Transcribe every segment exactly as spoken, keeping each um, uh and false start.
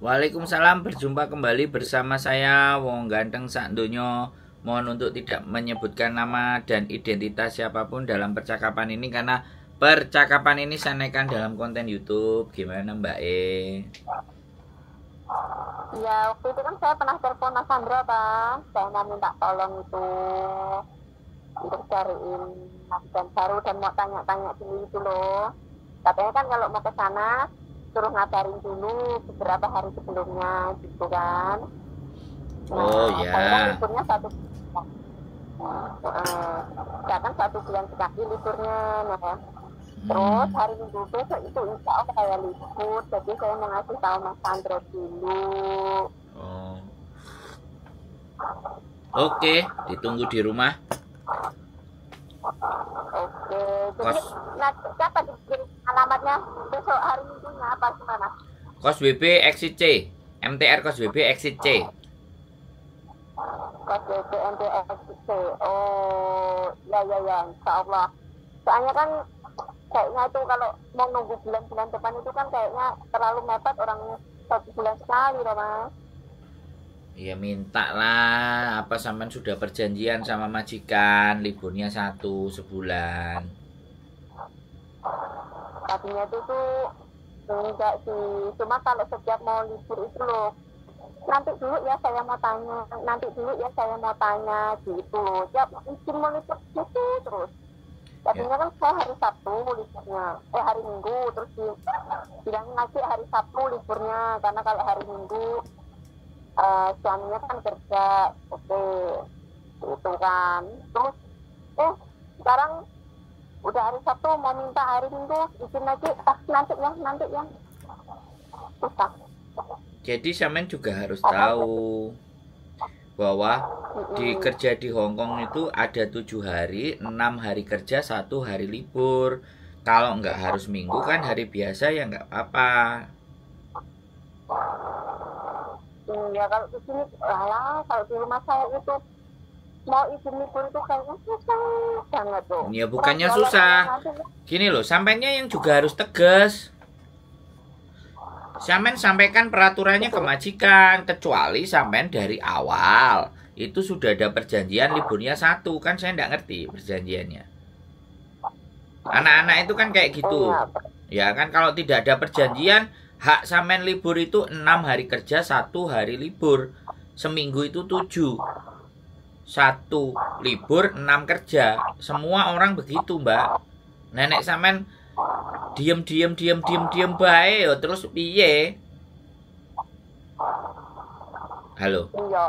Waalaikumsalam, berjumpa kembali bersama saya Wong Ganteng Sak Donya. Mohon untuk tidak menyebutkan nama dan identitas siapapun dalam percakapan ini, karena percakapan ini saya naikkan dalam konten YouTube. Gimana Mbak E? Ya, waktu itu kan saya pernah telepon Mas Sandra, Bang. Saya minta tolong itu untuk cariin masukan baru dan mau tanya-tanya dulu itu loh. Katanya kan kalau mau ke sana suruh ngabarin dulu beberapa hari sebelumnya gitu kan. Nah, oh ya. Kan liburnya satu. Heeh. Nah, kan satu bulan sekali liburnya, nah. Terus hari Minggu besok itu insya Allah saya libur, jadi saya mau ngasih tahu Mas Sandro dulu. Oh. Oke, ditunggu di rumah. Oke, jadi nah, siapa dikirim alamatnya besok hari Minggunya apa gimana? Kos B B Exit C, M T R Kos B B Exit C. Kos B B M T R Exit C, oh ya ya ya, insya Allah. Soalnya kan kayaknya itu kalau mau nunggu bulan-bulan depan itu kan kayaknya terlalu mepet, orang satu bulan sekali loh Mas. Ya minta lah, apa sampean sudah perjanjian sama majikan liburnya satu sebulan. Tadinya itu tuh enggak sih, cuma kalau setiap mau libur itu loh, nanti dulu ya saya mau tanya, nanti dulu ya saya mau tanya gitu. Tiap izin mau libur gitu terus. Tadinya ya kan saya hari Sabtu liburnya, eh hari Minggu, terus bilang ngasih hari Sabtu liburnya, karena kalau hari Minggu Uh, suaminya kan kerja, oke, okay. Itu kan. Terus, eh sekarang udah hari Sabtu mau minta hari Minggu izin lagi, ah, nanti ya, nanti ya. Susah. Jadi sampean juga harus oh, tahu bahwa mm-hmm. di kerja di Hong Kong itu ada tujuh hari, enam hari kerja, satu hari libur. Kalau nggak harus Minggu kan hari biasa ya nggak apa-apa. Ya kalau di sini, alah, kalau di rumah saya itu mau izin libur itu kayaknya susah banget tuh. Ya bukannya kurang susah, gini loh, sampainya yang juga harus tegas. Sampean sampaikan peraturannya ke majikan, kecuali sampean dari awal itu sudah ada perjanjian liburnya satu, kan saya nggak ngerti perjanjiannya. Anak-anak itu kan kayak gitu, ya kan kalau tidak ada perjanjian. Hak sampean libur itu enam hari kerja, satu hari libur. Seminggu itu tujuh. Satu libur, enam kerja. Semua orang begitu, Mbak. Nenek sampean diem diem diem diem diem bae yo terus piye? Halo. Iya.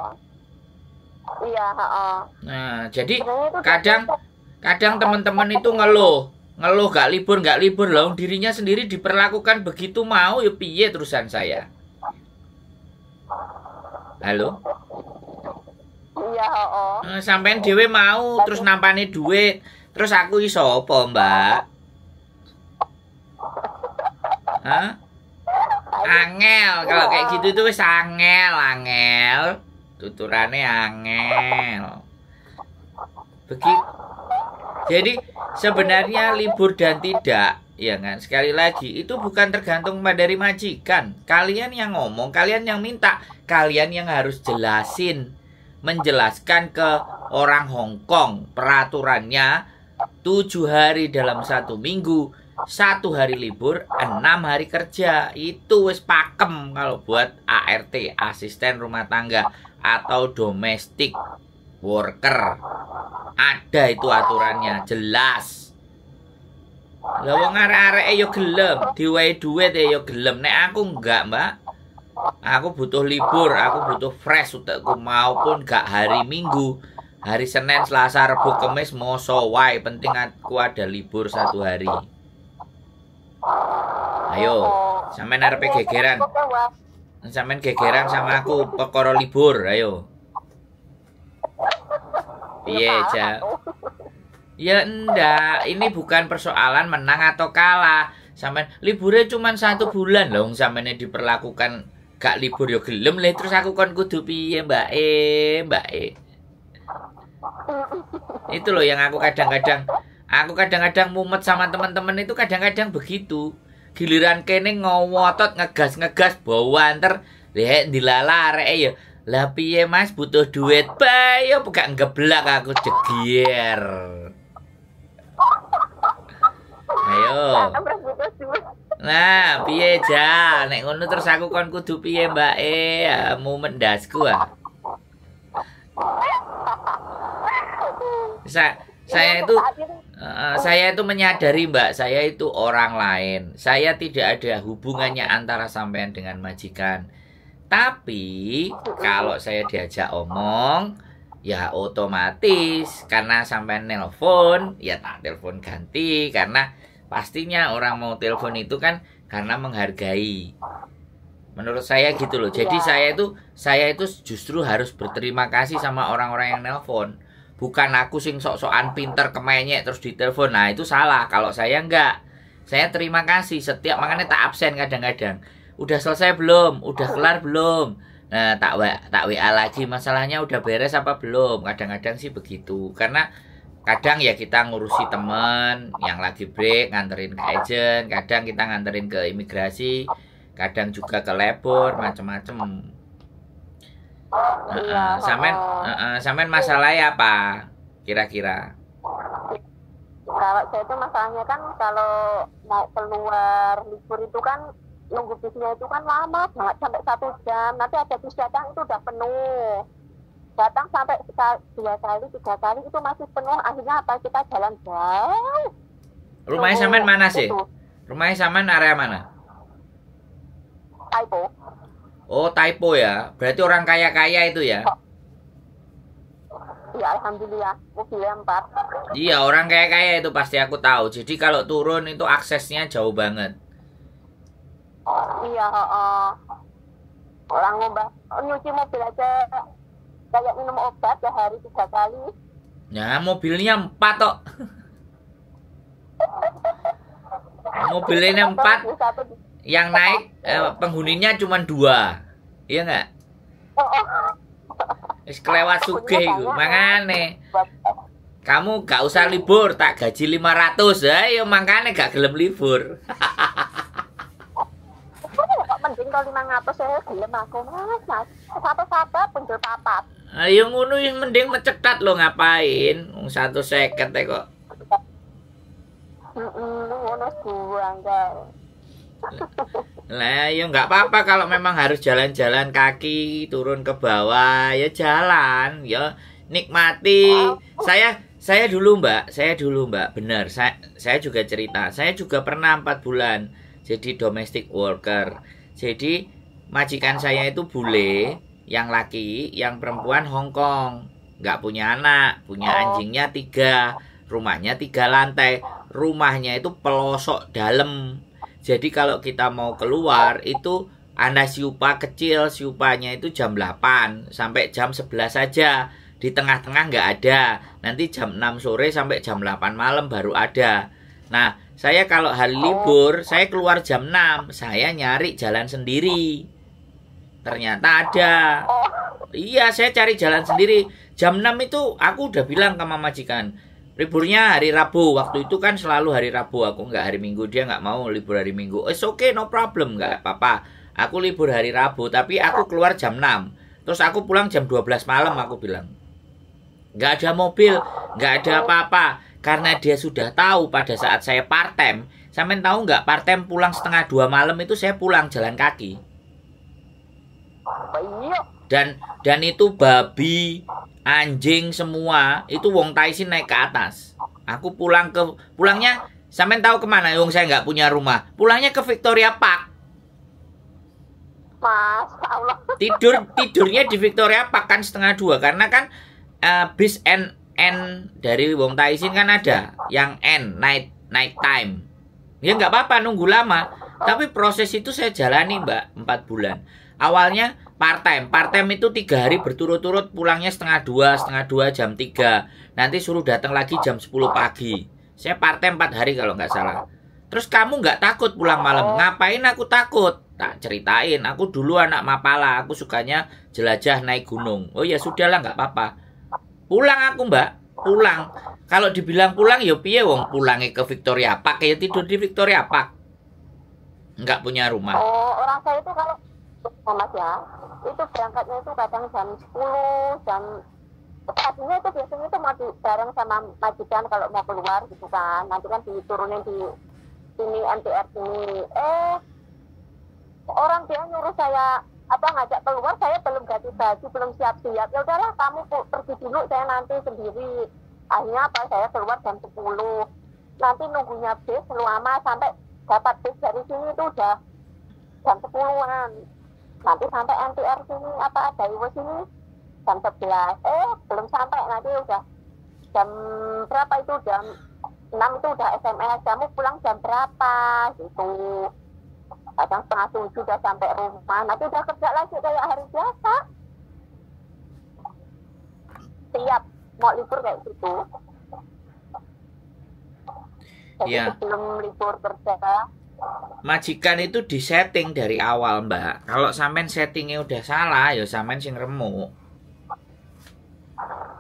Iya, heeh. Nah, jadi kadang kadang teman-teman itu ngeluh. Ngeluh gak libur, gak libur loh. Dirinya sendiri diperlakukan begitu mau, ya piye terusan saya. Halo? Iya, oh. Sampean dhewe mau, terus nampane duit. Terus aku iso apa, Mbak? Hah? Angel, kalau kayak gitu itu wis angel, angel. Tuturane angel. Begitu. Jadi sebenarnya libur dan tidak, ya kan? Sekali lagi itu bukan tergantung dari majikan. Kalian yang ngomong, kalian yang minta, kalian yang harus jelasin, menjelaskan ke orang Hong Kong peraturannya tujuh hari dalam satu minggu, satu hari libur, enam hari kerja. Itu wis pakem kalau buat A R T, asisten rumah tangga atau domestic worker. Ada itu aturannya, jelas. Lah wong arek-areke yo gelem, diwehi duit yo gelem. Nek aku enggak, Mbak. Aku butuh libur, aku butuh fresh utekku maupun gak hari Minggu. Hari Senin, Selasa, Rabu, Kamis moso wae, penting aku ada libur satu hari. Ayo, sampean arepe gegeran. Sampean gegeran sama aku perkara libur, ayo. Iya, ja. Ya enggak, ini bukan persoalan menang atau kalah. Sampean liburnya cuma satu bulan loh, sampean diperlakukan gak libur yo gelem leh, terus aku kon kudu piye, Mbak E, Mbak E. Itu loh yang aku kadang-kadang, aku kadang-kadang mumet sama teman-teman itu kadang-kadang begitu. giliran kene ngowotot ngegas-ngegas bawanter lek dilalah areke ya. Lah piye Mas butuh duit, bae yo buka ngeblak aku jegier. Ayo. Nah, piye ja, nek ngono terus aku kon kudu piye mbake, mu mendasku ah. Sa saya itu uh, saya itu menyadari Mbak, saya itu orang lain. Saya tidak ada hubungannya antara sampean dengan majikan. Tapi kalau saya diajak omong, ya otomatis karena sampean nelpon, ya tak telepon ganti karena pastinya orang mau telepon itu kan karena menghargai. Menurut saya gitu loh. Jadi saya itu saya itu justru harus berterima kasih sama orang-orang yang nelpon. Bukan aku sing sok-sokan pinter kemenyek terus ditelepon. Nah, itu salah. Kalau saya enggak. Saya terima kasih setiap, makanya tak absen kadang-kadang. Udah selesai belum? Udah kelar belum? Nah, tak tak W A lagi, masalahnya udah beres apa belum? Kadang-kadang sih begitu. Karena kadang ya kita ngurusi temen yang lagi break, nganterin ke agent, kadang kita nganterin ke imigrasi, kadang juga ke labor, macam-macam. Uh, uh, Samen, uh, uh, Samen masalahnya apa kira-kira? Kalau saya itu masalahnya kan kalau mau keluar libur itu kan nunggu bisnya itu kan lama banget sampai satu jam. Nanti ada bis datang itu udah penuh. Datang sampai dua kali, tiga kali itu masih penuh. Akhirnya apa kita jalan jauh. Rumahnya Samen mana sih? Itu. Rumahnya Samen area mana? Taipo. Oh, Taipo ya. Berarti orang kaya-kaya itu ya? Iya, alhamdulillah. Mobilnya empat. Iya, orang kaya-kaya itu pasti aku tahu. Jadi kalau turun itu aksesnya jauh banget. Iya, uh, orang ngubah. Nyuci mobil aja kayak minum obat sehari tiga kali. Nah, mobilnya empat, toh. Mobilnya empat. Yang naik eh, penghuninya cuma dua, iya nggak? Is kelewat sugih gue, mangane. Kamu gak usah libur, tak gaji lima ratus ya, yo mangane gak gelem libur. Mending kalau lima ratus saya gelem aku mas, mas. Sapa-sapa penjel papat. Ayo ngono yang mending mencetat lo ngapain? Ung satu seket ya kok. Ngono buang kau. Lah ya nggak apa-apa kalau memang harus jalan-jalan kaki turun ke bawah ya jalan ya nikmati. Saya saya dulu Mbak, saya dulu Mbak, benar. Saya saya juga cerita. Saya juga pernah empat bulan jadi domestic worker. Jadi majikan saya itu bule, yang laki, yang perempuan Hong Kong. Nggak punya anak, punya anjingnya tiga, rumahnya tiga lantai. Rumahnya itu pelosok dalam. Jadi kalau kita mau keluar itu anda siupa kecil, siupanya itu jam delapan sampai jam sebelas saja. Di tengah-tengah nggak ada. Nanti jam enam sore sampai jam delapan malam baru ada. Nah, saya kalau hal libur, saya keluar jam enam. Saya nyari jalan sendiri. Ternyata ada. Iya, saya cari jalan sendiri. Jam enam itu aku udah bilang ke mama majikan. Liburnya hari Rabu, waktu itu kan selalu hari Rabu, aku nggak hari Minggu, dia nggak mau libur hari Minggu. It's okay, no problem, nggak apa-apa. Aku libur hari Rabu, tapi aku keluar jam enam. Terus aku pulang jam dua belas malam, aku bilang. Nggak ada mobil, nggak ada apa-apa. Karena dia sudah tahu pada saat saya part-time, sampean tahu nggak part-time pulang setengah dua malam itu saya pulang jalan kaki. Dan, dan itu babi, anjing semua itu wong Taisin naik ke atas. Aku pulang ke pulangnya sampean tahu kemana? Wong saya nggak punya rumah. Pulangnya ke Victoria Park. Masya Allah. Tidur tidurnya di Victoria Park kan setengah dua karena kan uh, bis N N dari wong Taisin kan ada yang N night night time. Ya nggak apa-apa nunggu lama. Tapi proses itu saya jalani Mbak empat bulan. Awalnya part time, part time itu tiga hari berturut-turut pulangnya setengah dua, setengah dua jam tiga. Nanti suruh datang lagi jam sepuluh pagi. Saya part time empat hari kalau nggak salah. Terus kamu nggak takut pulang malam? Ngapain aku takut? Tak ceritain. Aku dulu anak Mapala, aku sukanya jelajah naik gunung. Oh ya sudahlah nggak apa-apa. Pulang aku Mbak, pulang. Kalau dibilang pulang, ya piye wong pulangnya ke Victoria Park, ya tidur di Victoria Park. nggak punya rumah? Oh, orang saya itu kalau Mas ya, itu berangkatnya itu kadang jam sepuluh, jam paginya itu biasanya itu mau bareng sama majikan kalau mau keluar gitu kan, nanti kan diturunin di sini M T R sini. Eh, orang dia nyuruh saya apa ngajak keluar, saya belum ganti baju, belum siap-siap. Ya udahlah kamu pergi dulu, saya nanti sendiri. Akhirnya apa, saya keluar jam sepuluh. Nanti nunggunya bis selama sampai dapat bis dari sini itu udah jam sepuluhan. Nanti sampai M T R sini apa ada Iwo sini jam sebelas. Eh, belum sampai nanti udah jam berapa itu, jam enam itu udah S M S, kamu pulang jam berapa gitu. Kadang setengah tujuh udah sampai rumah, nanti udah kerja lagi kayak hari biasa. Siap mau libur kayak gitu. Jadi ya, sebelum libur kerja. Majikan itu disetting dari awal, Mbak. Kalau sampean settingnya udah salah, ya sampean sing remuk.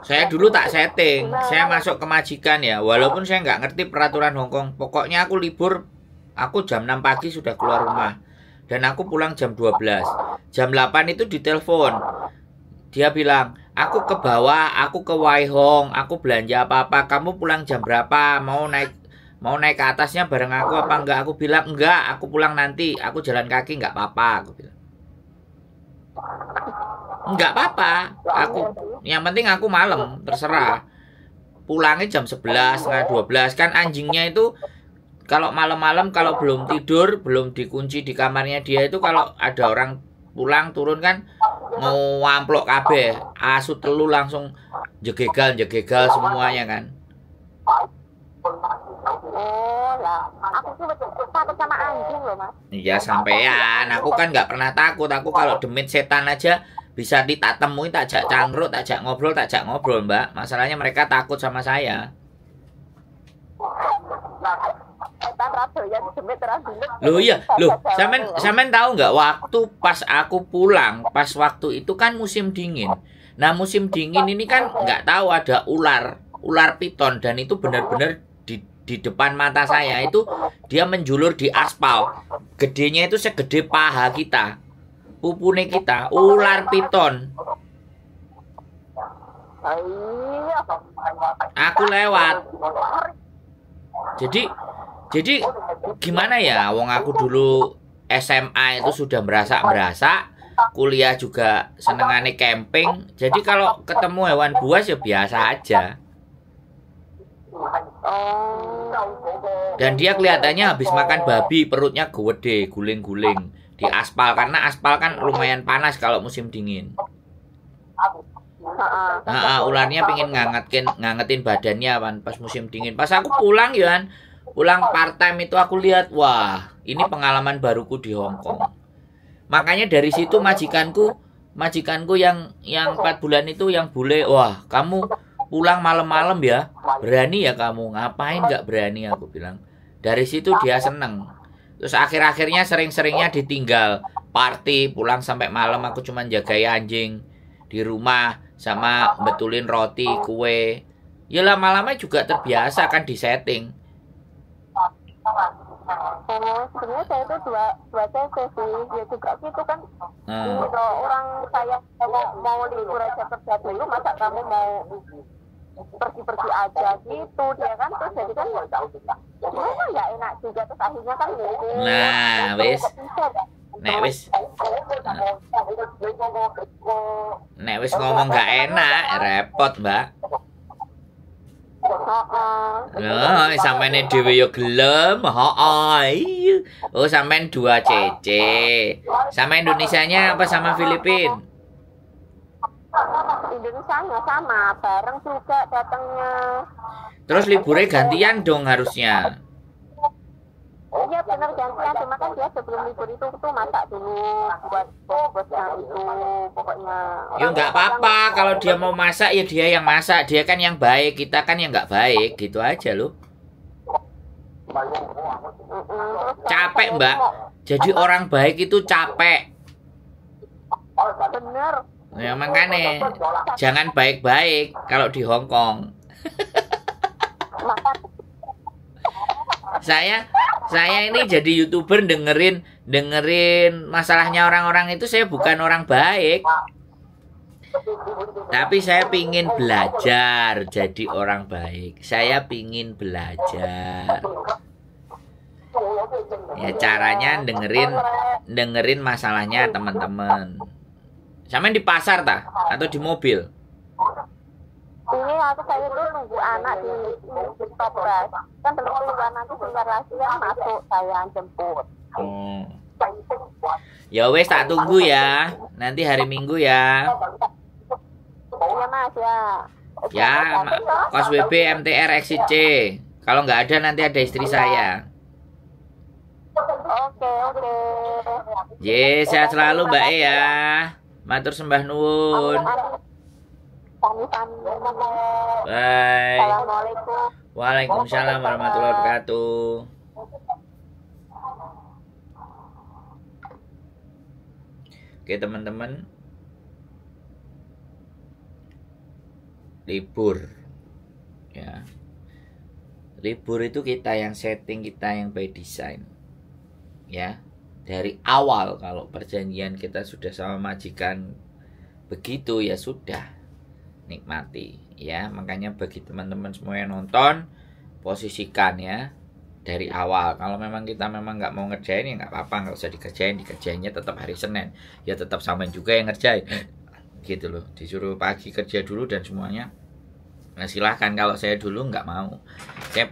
Saya dulu tak setting, saya masuk ke majikan ya, walaupun saya nggak ngerti peraturan Hong Kong. Pokoknya aku libur, aku jam enam pagi sudah keluar rumah, dan aku pulang jam dua belas. Jam delapan itu ditelepon. Dia bilang, aku ke bawah, aku ke Wai Hong, aku belanja apa-apa, kamu pulang jam berapa, mau naik mau naik ke atasnya bareng aku apa enggak? Aku bilang, enggak, aku pulang nanti, aku jalan kaki, enggak apa-apa, aku bilang. Enggak apa-apa, aku yang penting aku malam, terserah. Pulangnya jam sebelas, setengah dua belas. Kan anjingnya itu kalau malam-malam kalau belum tidur, belum dikunci di kamarnya dia itu, kalau ada orang pulang turun kan mau amplok kabeh, asu telu langsung jegegal-jegegal semuanya kan. Oh lah, aku sih takut sama anjing loh, Mas. Iya, sampean, aku kan nggak pernah takut. Aku kalau demit setan aja bisa tak temui, tak jak cangkrut, tak jak ngobrol, tak jak ngobrol, Mbak. Masalahnya mereka takut sama saya. Loh iya, loh, samen samen tahu nggak waktu pas aku pulang, pas waktu itu kan musim dingin. Nah musim dingin ini kan nggak tahu ada ular, ular piton, dan itu benar-benar di, di depan mata saya itu, dia menjulur di aspal. Gedenya itu segede paha kita, pupune kita, ular piton. Aku lewat. Jadi Jadi gimana ya, wong aku dulu S M A itu sudah merasa-merasa, kuliah juga senengane camping. Jadi kalau ketemu hewan buas ya biasa aja. Dan dia kelihatannya habis makan babi, perutnya gede, guling-guling di aspal, karena aspal kan lumayan panas kalau musim dingin. Nah, ularnya pengen ngangetin, ngangetin badannya kan pas musim dingin. Pas aku pulang ya kan, pulang part time itu aku lihat, wah, ini pengalaman baruku di Hong Kong. Makanya dari situ majikanku, majikanku yang yang empat bulan itu yang bule, wah, kamu pulang malam-malam ya? Berani ya kamu? Ngapain nggak berani, aku bilang. Dari situ dia seneng. Terus akhir-akhirnya sering-seringnya ditinggal, party, pulang sampai malam, aku cuman jagai anjing di rumah sama betulin roti, kue. Ya lama-lama juga terbiasa kan di setting. Oh, sebenarnya saya itu dua dua C C sih, ya juga gitu kan. Hmm. Kalau orang saya mau mau libur aja kerja dulu, masa kamu mau pergi-pergi aja gitu, dia kan terus jadi kan nggak tahu juga. Cuma nggak enak juga, terus akhirnya kan gitu. Nah, wes, nek wes, nek wes ngomong nggak enak, repot Mbak. Nah, sampeyan dhewe yo gelem, heeh. Oh, sampeyan dua C C. Sama Indonesianya apa sama Filipina? Indonesianya sama, bareng juga datangnya. Terus liburnya gantian dong harusnya. Iya benar gantian, cuma kan dia sebelum libur itu tuh masak dulu buat bosnya itu pokoknya. Ya nggak apa-apa, kalau dia mau masak ya dia yang masak, dia kan yang baik, kita kan yang nggak baik, gitu aja loh. Capek Mbak, jadi orang baik itu capek. Bener. Ya makanya jangan baik-baik kalau di Hong Kong. Saya saya ini jadi YouTuber dengerin dengerin masalahnya orang-orang itu, saya bukan orang baik. Tapi saya pingin belajar jadi orang baik. Saya pingin belajar. Ya caranya dengerin dengerin masalahnya teman-teman. Sampean di pasar tak? Atau di mobil? Ini aku pengen dulu nunggu anak di stop gas. Kan belum keluar, nanti sebentar lagi yang masuk saya jemput. Hmm. Ya wes tak tunggu ya. Nanti hari Minggu ya. Ya Mas ya. Ya, Kos W B M T R X C. Kalau nggak ada nanti ada istri saya. Oke, oke. Ye, sehat selalu Mbak E ya. Matur sembah nuwun. Bye. Assalamualaikum. Waalaikumsalam warahmatullahi wabarakatuh. Oke teman-teman. Libur ya, libur itu kita yang setting, kita yang by design ya, dari awal. Kalau perjanjian kita sudah sama majikan begitu ya sudah, nikmati ya. Makanya bagi teman-teman semua yang nonton, posisikan ya dari awal. Kalau memang kita memang nggak mau ngerjain ya nggak apa-apa, nggak usah dikerjain. Dikerjainnya tetap hari Senin ya, tetap samain juga yang ngerjain gitu loh. Disuruh pagi kerja dulu dan semuanya, nah silahkan. Kalau saya dulu nggak mau, saya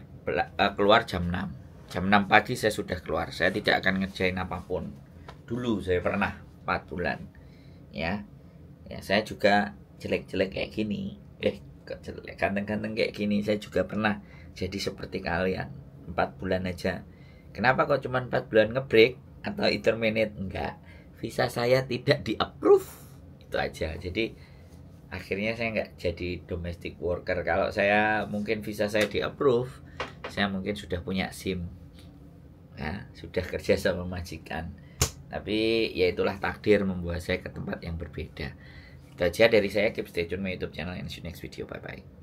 keluar jam enam, jam enam pagi saya sudah keluar. Saya tidak akan ngerjain apapun. Dulu saya pernah empat bulan ya, ya saya juga jelek-jelek kayak gini, eh ganteng-ganteng kayak gini. Saya juga pernah jadi seperti kalian empat bulan aja. Kenapa kok cuma empat bulan ngebreak atau interminate? Enggak, visa saya tidak di approve, itu aja. Jadi akhirnya saya nggak jadi domestic worker. Kalau saya mungkin visa saya di approve, saya mungkin sudah punya SIM, nah, sudah kerja sama majikan. Tapi ya itulah takdir membuat saya ke tempat yang berbeda. Itu aja dari saya. Keep stay tune my YouTube channel and see you next video. Bye bye.